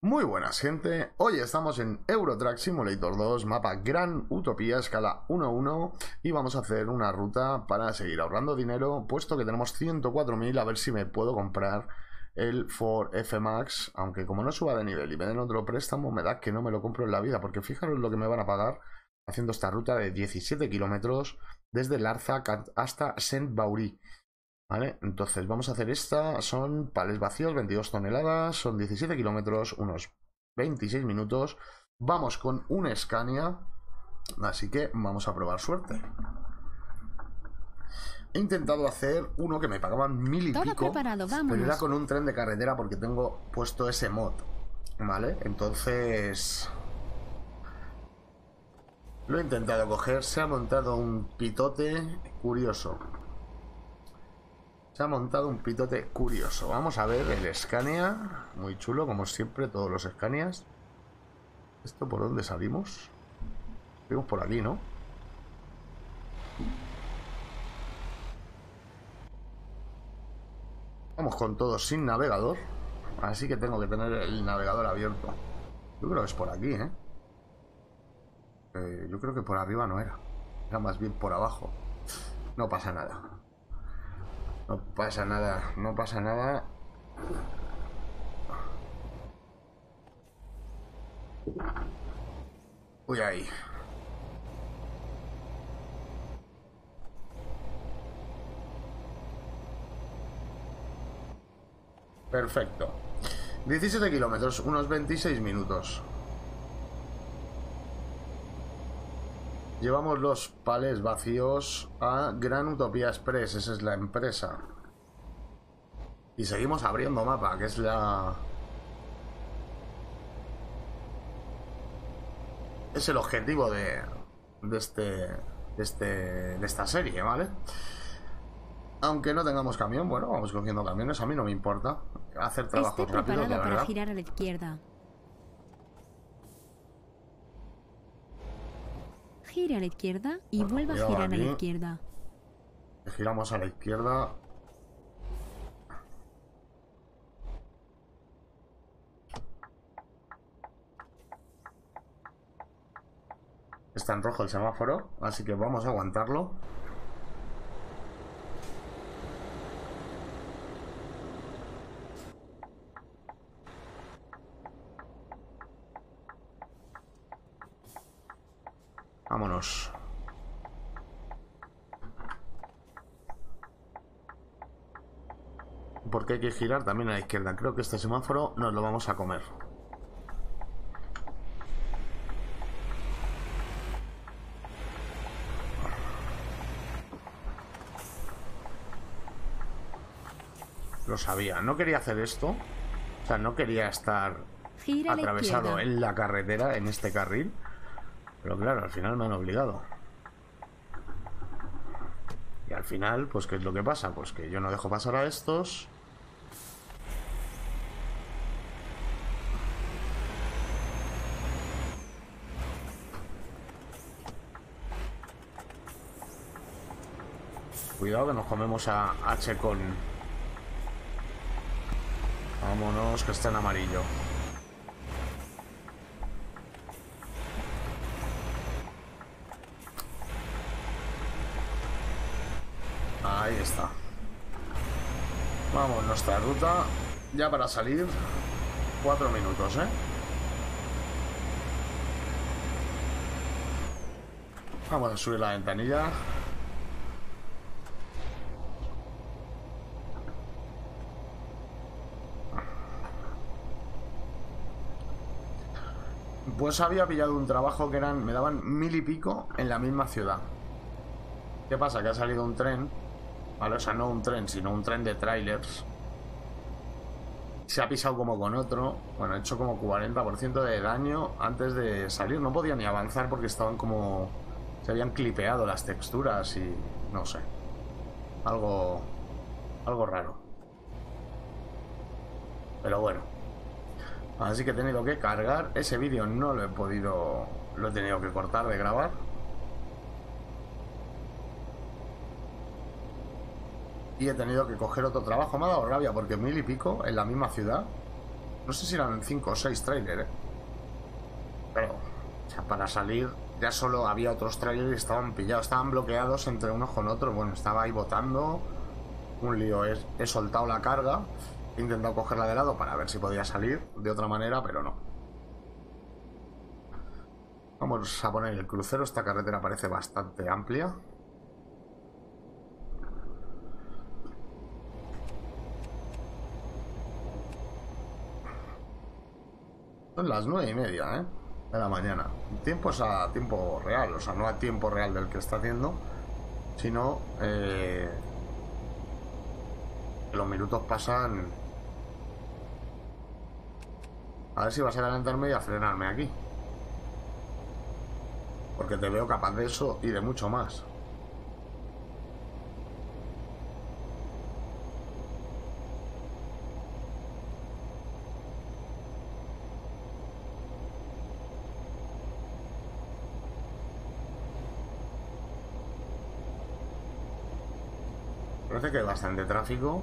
Muy buenas, gente. Hoy estamos en Euro Truck Simulator 2, mapa Gran Utopía, escala 1-1, y vamos a hacer una ruta para seguir ahorrando dinero, puesto que tenemos 104.000, a ver si me puedo comprar el Ford F-Max, aunque como no suba de nivel y me den otro préstamo, me da que no me lo compro en la vida, porque fijaros lo que me van a pagar haciendo esta ruta de 17 kilómetros desde Larzac hasta Saint-Bauri. Vale, entonces vamos a hacer esta, son palés vacíos, 22 toneladas, son 17 kilómetros, unos 26 minutos. Vamos con un Scania, así que vamos a probar suerte. He intentado hacer uno que me pagaban 1000 y pico, pero era con un tren de carretera porque tengo puesto ese mod, ¿vale? Entonces lo he intentado coger, se ha montado un pitote curioso. Se ha montado un pitote curioso. Vamos a ver el Scania. Muy chulo, como siempre, todos los Scanias. ¿Esto por dónde salimos? Salimos por aquí, ¿no? Vamos con todo sin navegador. Así que tengo que tener el navegador abierto. Yo creo que es por aquí, ¿eh? Yo creo que por arriba no era. Era más bien por abajo. No pasa nada. No pasa nada, no pasa nada. Uy, ahí. Perfecto. 17 kilómetros, unos 26 minutos. Llevamos los palés vacíos a Gran Utopía Express, esa es la empresa. Y seguimos abriendo mapa, que es la... es el objetivo de esta serie, ¿vale? Aunque no tengamos camión, bueno, vamos cogiendo camiones, a mí no me importa. Hacer trabajo rápido, la verdad. Girar a la izquierda. Gira a la izquierda y bueno, vuelva a girar aquí. A la izquierda. Giramos a la izquierda. Está en rojo el semáforo, así que vamos a aguantarlo. Vámonos. Porque hay que girar también a la izquierda. Creo que este semáforo nos lo vamos a comer. Lo sabía. No quería hacer esto. O sea, no quería estar atravesado en la carretera, en este carril. Pero claro, al final me han obligado. Y al final, pues ¿qué es lo que pasa? Pues que yo no dejo pasar a estos. Cuidado que nos comemos a H con... Vámonos, que está en amarillo. Ahí está. Vamos, nuestra ruta. Ya para salir 4 minutos, ¿eh? Vamos a subir la ventanilla. Pues había pillado un trabajo que eran... me daban 1000 y pico en la misma ciudad. ¿Qué pasa? Que ha salido un tren. Vale, o sea, no un tren, sino un tren de trailers. Se ha pisado como con otro. Bueno, he hecho como 40% de daño antes de salir. No podía ni avanzar porque estaban como... se habían clipeado las texturas y... no sé. Algo raro. Pero bueno. Así que he tenido que cargar. Ese vídeo no lo he podido... lo he tenido que cortar de grabar. Y he tenido que coger otro trabajo. Me ha dado rabia porque 1000 y pico en la misma ciudad. No sé si eran 5 o 6 trailers, pero o sea, para salir ya solo había otros trailers y estaban pillados, estaban bloqueados entre unos con otros. Bueno, estaba ahí botando un lío. He soltado la carga, he intentado cogerla de lado para ver si podía salir de otra manera, pero no. Vamos a poner el crucero. Esta carretera parece bastante amplia. Son las 9:30, ¿eh? De la mañana. El tiempo es a tiempo real, o sea, no a tiempo real del que está haciendo, sino los minutos pasan. A ver si vas a adelantarme y a frenarme aquí, porque te veo capaz de eso y de mucho más. Parece que hay bastante tráfico.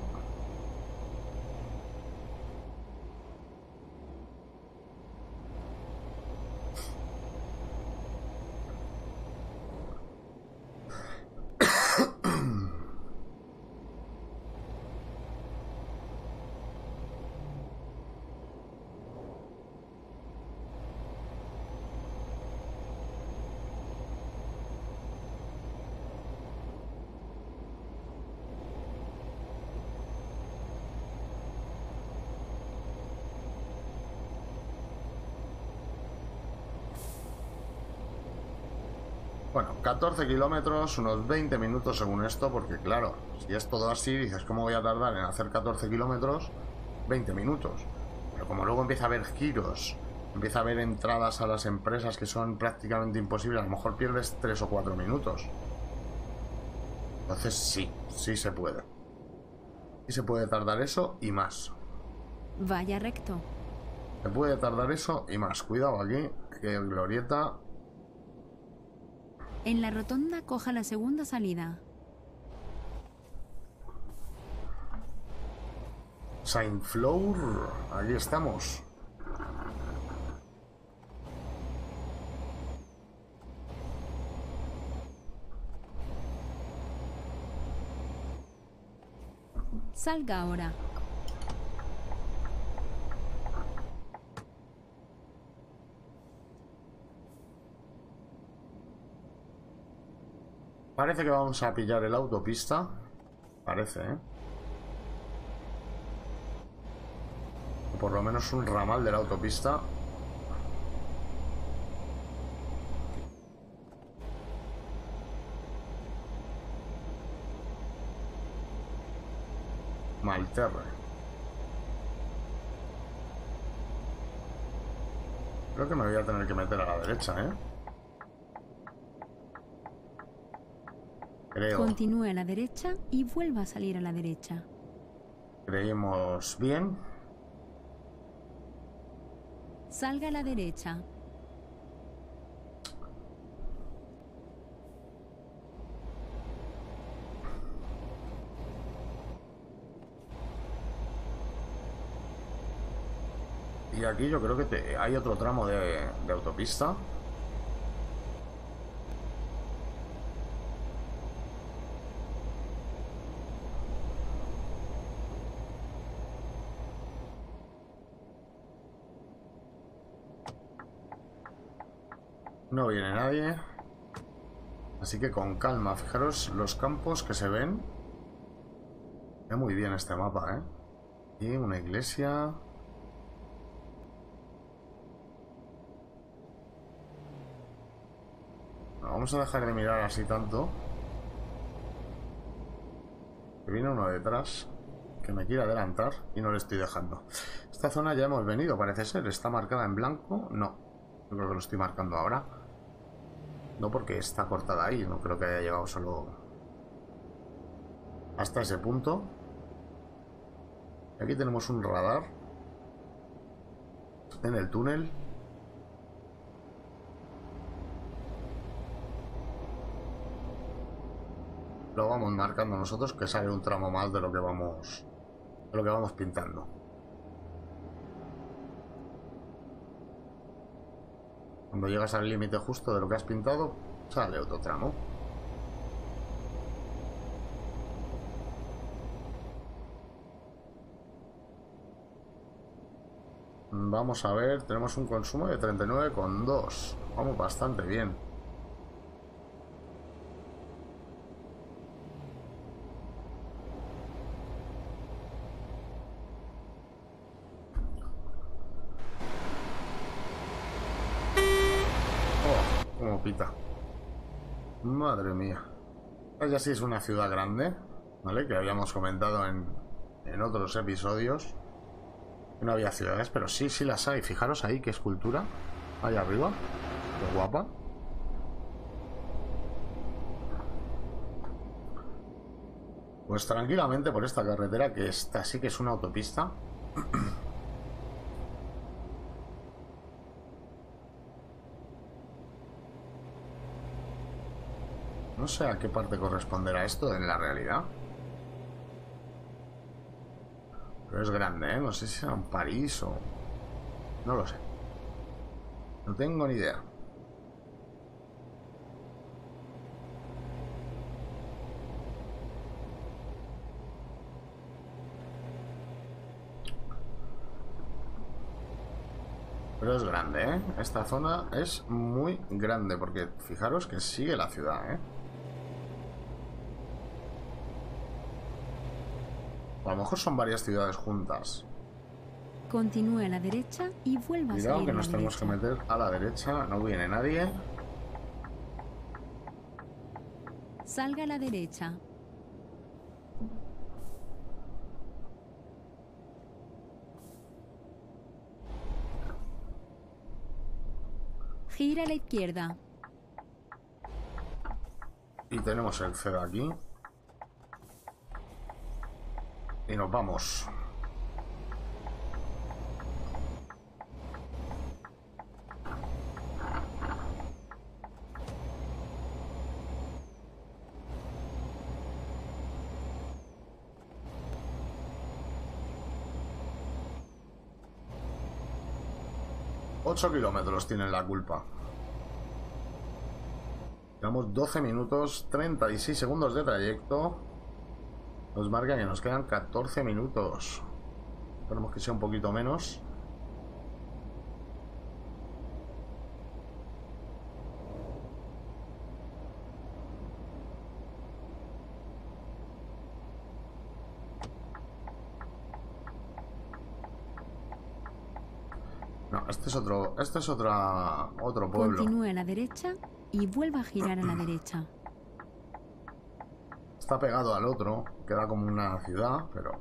Bueno, 14 kilómetros, unos 20 minutos según esto, porque claro, si es todo así, dices, ¿cómo voy a tardar en hacer 14 kilómetros? 20 minutos. Pero como luego empieza a haber giros, empieza a haber entradas a las empresas que son prácticamente imposibles, a lo mejor pierdes 3 o 4 minutos. Entonces sí, sí se puede. Y se puede tardar eso y más. Vaya recto. Se puede tardar eso y más. Cuidado aquí, que el glorieta... En la rotonda coja la segunda salida. Saint Flour, allí estamos. Salga ahora. Parece que vamos a pillar el autopista. Parece, ¿eh? O por lo menos un ramal de la autopista. Malterre. Creo que me voy a tener que meter a la derecha, ¿eh? Creo. Continúe a la derecha y vuelva a salir a la derecha. Creemos bien. Salga a la derecha. Y aquí yo creo que hay otro tramo de autopista. No viene nadie, así que con calma. Fijaros los campos que se ven. Ve muy bien este mapa, ¿eh? Y una iglesia. No, vamos a dejar de mirar así tanto. Que viene uno detrás que me quiere adelantar y no le estoy dejando. Esta zona ya hemos venido, parece ser. Está marcada en blanco. No, yo creo que lo estoy marcando ahora. No, porque está cortada ahí. No creo que haya llegado solo hasta ese punto. Aquí tenemos un radar en el túnel. Lo vamos marcando nosotros, que sale un tramo más de lo que vamos pintando. Cuando llegas al límite justo de lo que has pintado, sale otro tramo. Vamos a ver, tenemos un consumo de 39,2. Vamos bastante bien. Oh, cómo pita. Madre mía. Ya sí es una ciudad grande, ¿vale? Que habíamos comentado en otros episodios. No había ciudades, pero sí, sí las hay. Fijaros ahí qué escultura hay arriba. Qué guapa. Pues tranquilamente por esta carretera, que esta sí que es una autopista. No sé a qué parte corresponderá esto en la realidad. Pero es grande, ¿eh? No sé si será en París o... No lo sé. No tengo ni idea. Pero es grande, ¿eh? Esta zona es muy grande, porque fijaros que sigue la ciudad, ¿eh? A lo mejor son varias ciudades juntas. Continúe a la derecha y vuelva a salir. Cuidado que nos tenemos que meter a la derecha. No viene nadie. Salga a la derecha. Gira a la izquierda. Y tenemos el cero aquí. Y nos vamos. Ocho kilómetros tienen la culpa. Llevamos 12 minutos, 36 segundos de trayecto. Nos marca que nos quedan 14 minutos. Esperemos que sea un poquito menos. No, este es otro. Este es otro pueblo. Continúe a la derecha y vuelva a girar a la derecha. Está pegado al otro, queda como una ciudad, pero...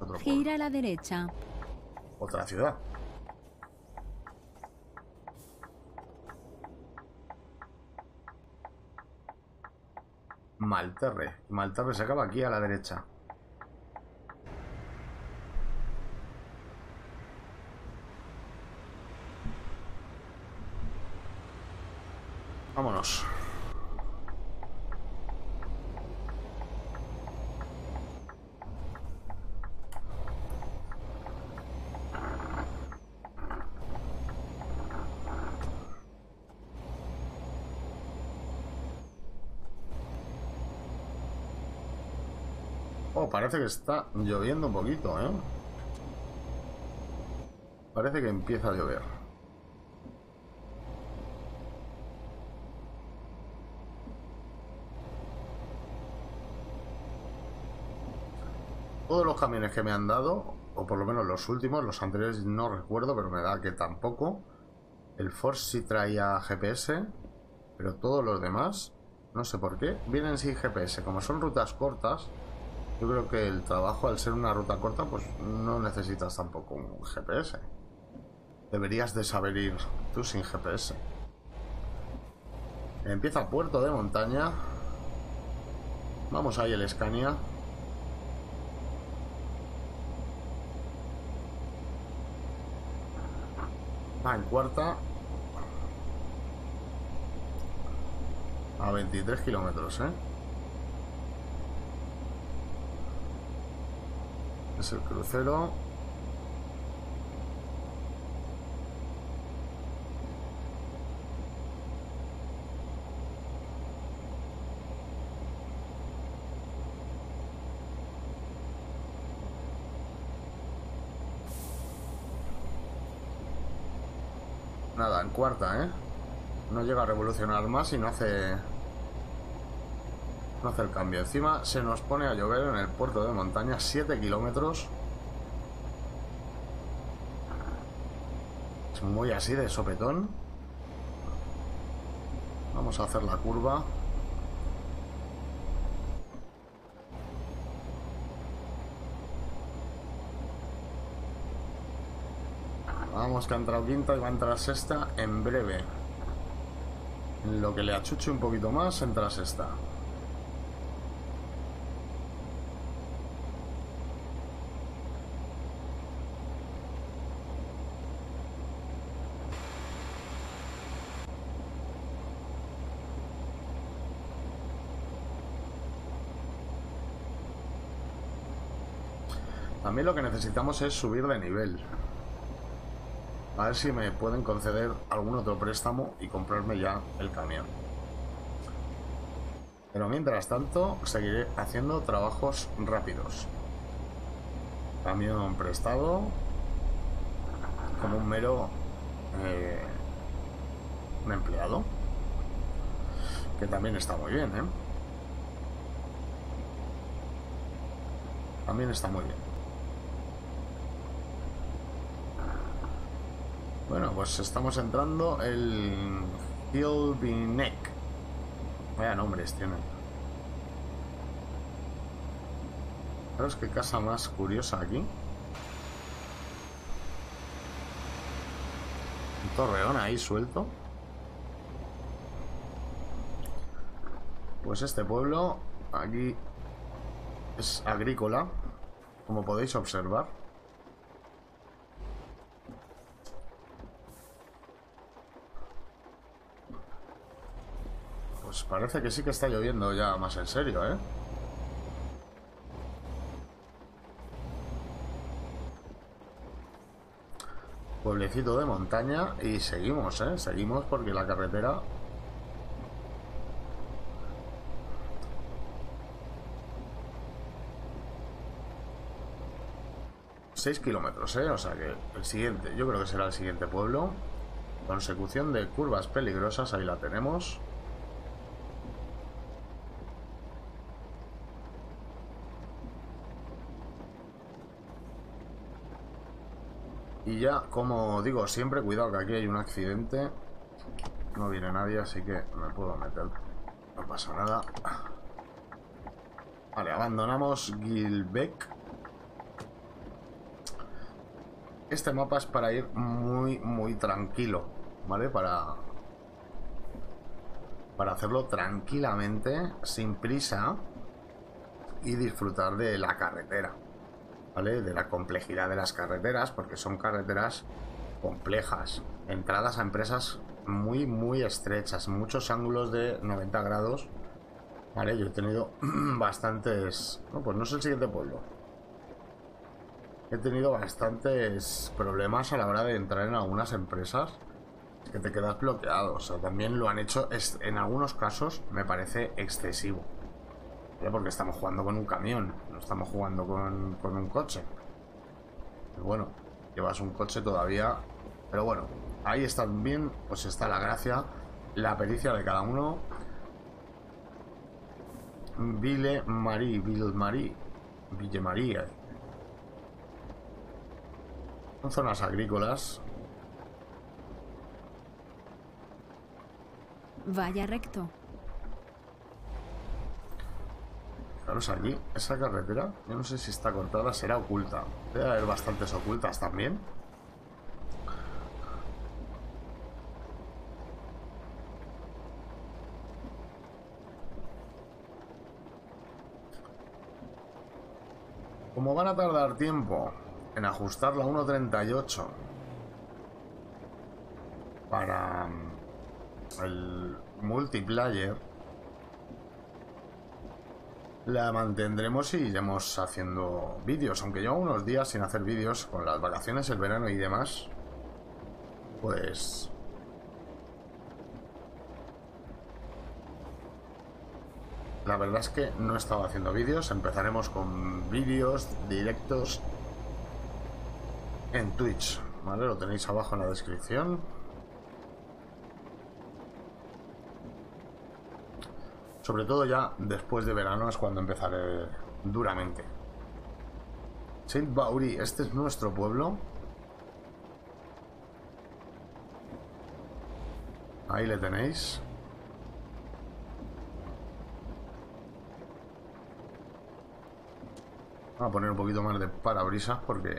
Otro gira pueblo. A la derecha. Otra ciudad. Malterre. Malterre se acaba aquí a la derecha. Vámonos. Parece que está lloviendo un poquito, ¿eh? Parece que empieza a llover. Todos los camiones que me han dado, o por lo menos los últimos, los anteriores no recuerdo, pero me da que tampoco. El Ford sí traía GPS, pero todos los demás, no sé por qué, vienen sin GPS. Como son rutas cortas, yo creo que el trabajo, al ser una ruta corta, pues no necesitas tampoco un GPS. Deberías de saber ir tú sin GPS. Empieza puerto de montaña. Vamos ahí el Scania. Va en cuarta. A 23 kilómetros, ¿eh? Es el crucero. Nada, en cuarta, ¿eh? No llega a revolucionar más y no hace el cambio. Encima se nos pone a llover en el puerto de montaña, 7 kilómetros. Es muy así de sopetón. Vamos a hacer la curva. Vamos, que ha entrado quinta y va a entrar sexta en breve. En lo que le achuche un poquito más, entra sexta. También lo que necesitamos es subir de nivel. A ver si me pueden conceder algún otro préstamo y comprarme ya el camión. Pero mientras tanto, seguiré haciendo trabajos rápidos. Camión prestado. Como un mero un empleado. Que también está muy bien, ¿eh? También está muy bien. Bueno, pues estamos entrando el Hielbinek. Vaya nombres tiene. Claro, es que casa más curiosa aquí. Un torreón ahí suelto. Pues este pueblo aquí es agrícola, como podéis observar. Parece que sí que está lloviendo ya más en serio, ¿eh? Pueblecito de montaña y seguimos, ¿eh? Seguimos porque la carretera... Seis kilómetros, ¿eh? O sea que el siguiente, yo creo que será el siguiente pueblo. Consecución de curvas peligrosas, ahí la tenemos. Y ya, como digo siempre, cuidado que aquí hay un accidente. No viene nadie, así que me puedo meter. No pasa nada. Vale, abandonamos Gilbeck. Este mapa es para ir muy, muy tranquilo, ¿vale? Para hacerlo tranquilamente, sin prisa. Y disfrutar de la carretera, ¿vale? De la complejidad de las carreteras, porque son carreteras complejas, entradas a empresas muy, muy estrechas, muchos ángulos de 90 grados, ¿vale? Yo he tenido bastantes... No, pues no es el siguiente pueblo. He tenido bastantes problemas a la hora de entrar en algunas empresas que te quedas bloqueado. O sea, también lo han hecho, en algunos casos me parece excesivo. Porque estamos jugando con un camión, no estamos jugando con un coche. Pero bueno, llevas un coche todavía. Pero bueno, ahí está bien, pues está la gracia, la pericia de cada uno. Ville Marie. Son zonas agrícolas. Vaya recto. Claro, es aquí, esa carretera, yo no sé si está cortada, será oculta. Debe haber bastantes ocultas también. Como van a tardar tiempo en ajustar la 1.38 para el multiplayer, la mantendremos y iremos haciendo vídeos. Aunque llevo unos días sin hacer vídeos con las vacaciones, el verano y demás. Pues... la verdad es que no he estado haciendo vídeos. Empezaremos con vídeos directos en Twitch, ¿vale? Lo tenéis abajo en la descripción. Sobre todo ya después de verano es cuando empezaré duramente. Saint-Bauri, este es nuestro pueblo. Ahí le tenéis. Vamos a poner un poquito más de parabrisas porque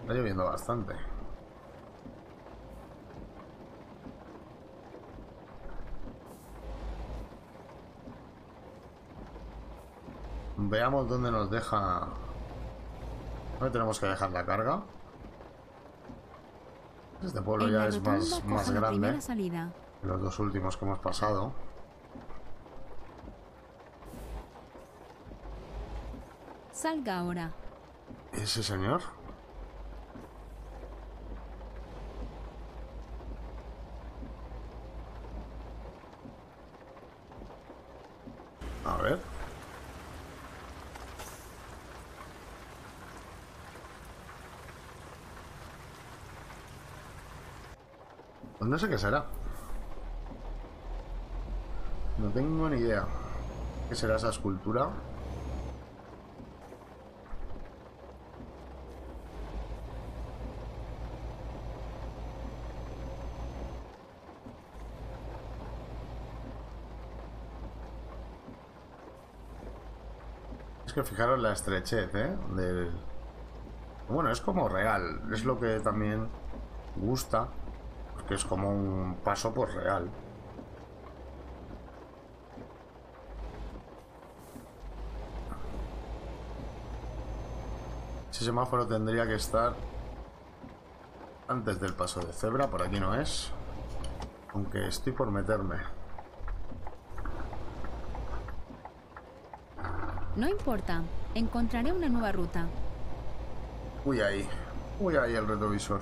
está lloviendo bastante. Veamos dónde nos deja. ¿Dónde tenemos que dejar la carga? Este pueblo ya es más grande que los dos últimos que hemos pasado. Salga ahora. ¿Ese señor? A ver. Pues no sé qué será. No tengo ni idea. ¿Qué será esa escultura? Que fijaros la estrechez, ¿eh? Bueno, es como real, es lo que también gusta, porque es como un paso por real. Ese semáforo tendría que estar antes del paso de cebra, por aquí no es, aunque estoy por meterme. No importa, encontraré una nueva ruta. Uy ahí el retrovisor.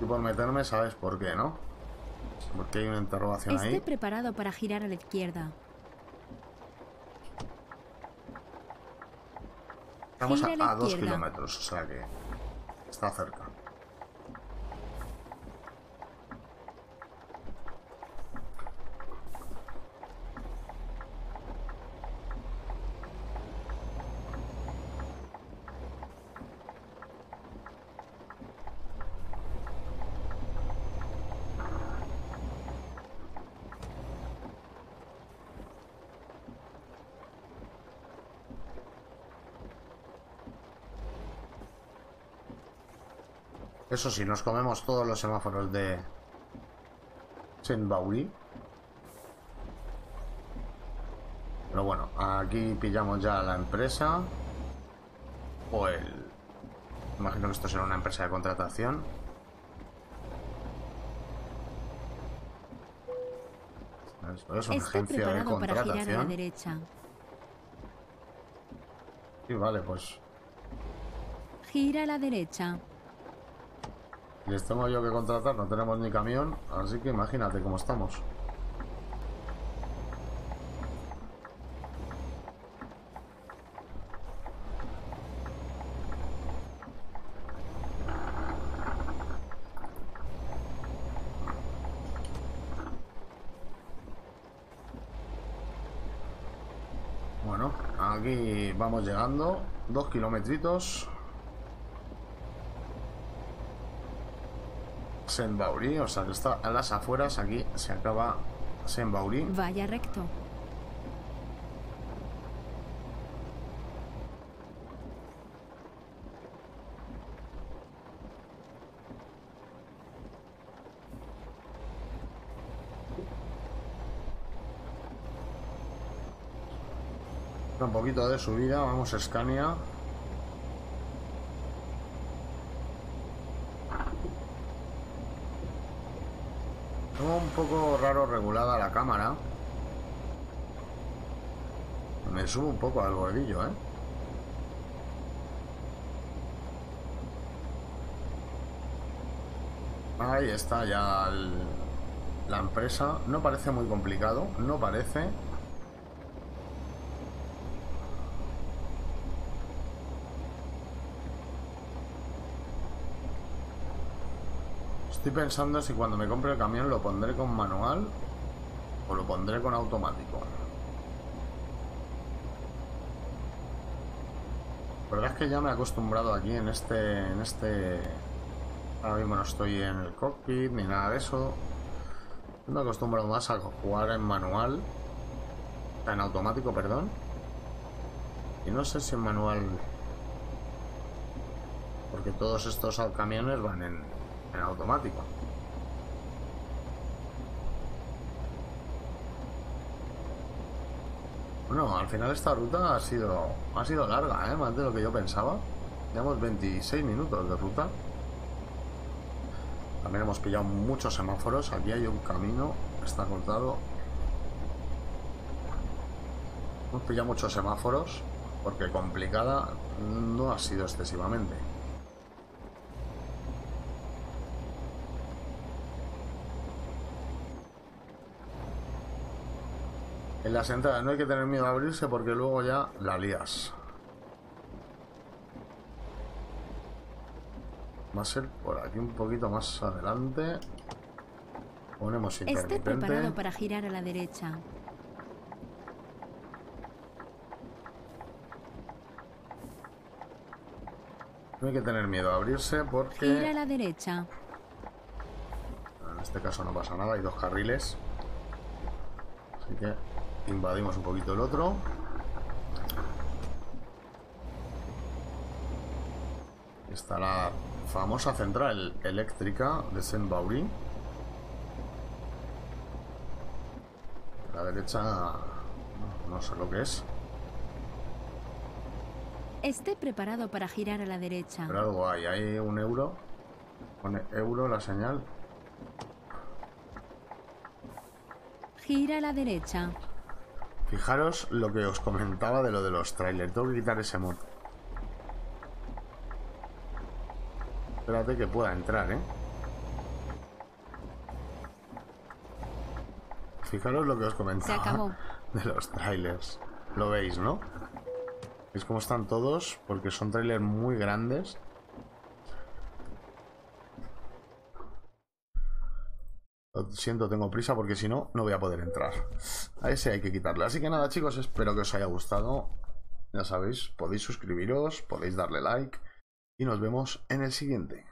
Y por meterme sabes por qué, ¿no? Porque hay una interrogación ahí. Esté preparado para girar a la izquierda. Estamos a 2 kilómetros, o sea que está cerca. Eso sí, nos comemos todos los semáforos de Saint-Bauri. Pero bueno, aquí pillamos ya la empresa. O el... Imagino que esto será una empresa de contratación. Es una agencia de contratación. Y vale, pues... Gira a la derecha. Les tengo yo que contratar, no tenemos ni camión, así que imagínate cómo estamos. Bueno, aquí vamos llegando, 2 kilometritos. Saint-Bauri, o sea que está a las afueras. Aquí se acaba Saint-Bauri. Vaya recto. Un poquito de subida, vamos Scania. Un poco raro regulada la cámara. Me subo un poco al bordillo, ¿eh? Ahí está ya la empresa. No parece muy complicado, no parece. Estoy pensando si cuando me compre el camión lo pondré con manual o lo pondré con automático. La verdad es que ya me he acostumbrado aquí en este... Ahora mismo no estoy en el cockpit ni nada de eso. Me he acostumbrado más a jugar en manual, en automático, perdón. Y no sé si en manual, porque todos estos camiones van en automático. Bueno, al final esta ruta ha sido larga, ¿eh? Más de lo que yo pensaba. Llevamos 26 minutos de ruta. También hemos pillado muchos semáforos. Aquí hay un camino que está cortado. Hemos pillado muchos semáforos porque complicada no ha sido excesivamente. En las entradas no hay que tener miedo a abrirse porque luego ya la lías. Va a ser por aquí un poquito más adelante. Ponemos intermitente. Esté preparado para girar a la derecha. No hay que tener miedo a abrirse porque... Gira a la derecha. En este caso no pasa nada, hay dos carriles. Así que... invadimos un poquito el otro. Está la famosa central eléctrica de Saint-Bauri. A la derecha no sé lo que es. Esté preparado para girar a la derecha. Pero algo hay un euro. Pone euro la señal. Gira a la derecha. Fijaros lo que os comentaba de lo de los trailers. Tengo que quitar ese mod. Espérate que pueda entrar, ¿eh? Fijaros lo que os comentaba. Se acabó. De los trailers. Lo veis, ¿no? ¿Veis cómo están todos? Porque son trailers muy grandes. Lo siento, tengo prisa porque si no, no voy a poder entrar. A ese hay que quitarle. Así que nada, chicos, espero que os haya gustado. Ya sabéis, podéis suscribiros, podéis darle like y nos vemos en el siguiente.